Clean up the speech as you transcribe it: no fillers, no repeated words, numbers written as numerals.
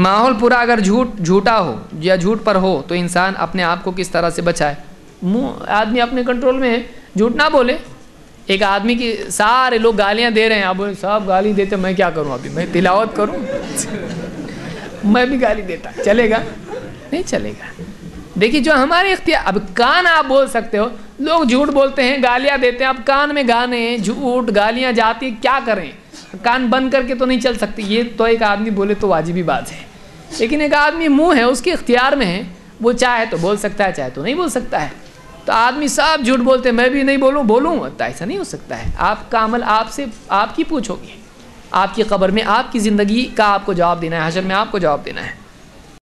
माहौल पूरा अगर झूठा हो या झूठ पर हो तो इंसान अपने आप को किस तरह से बचाए। आदमी अपने कंट्रोल में है, झूठ ना बोले। एक आदमी की सारे लोग गालियां दे रहे हैं, आप सब गाली देते मैं क्या करूं, अभी मैं तिलावत करूं मैं भी गाली देता, चलेगा नहीं चलेगा। देखिए जो हमारे इख्तियार, अब कान आप बोल सकते हो, लोग झूठ बोलते हैं गालियां देते हैं, अब कान में गाने झूठ गालियां जाती क्या करें, कान बंद करके तो नहीं चल सकती, ये तो एक आदमी बोले तो वाजिबी बात है। लेकिन एक आदमी मुंह है उसके इख्तियार में है, वो चाहे तो बोल सकता है चाहे तो नहीं बोल सकता है। तो आदमी सब झूठ बोलते हैं मैं भी नहीं बोलूं तो ऐसा नहीं हो सकता है। आपका अमल आपसे आपकी पूछोगी, आपकी कब्र में आपकी ज़िंदगी का आपको जवाब देना है, हशर में आपको जवाब देना है।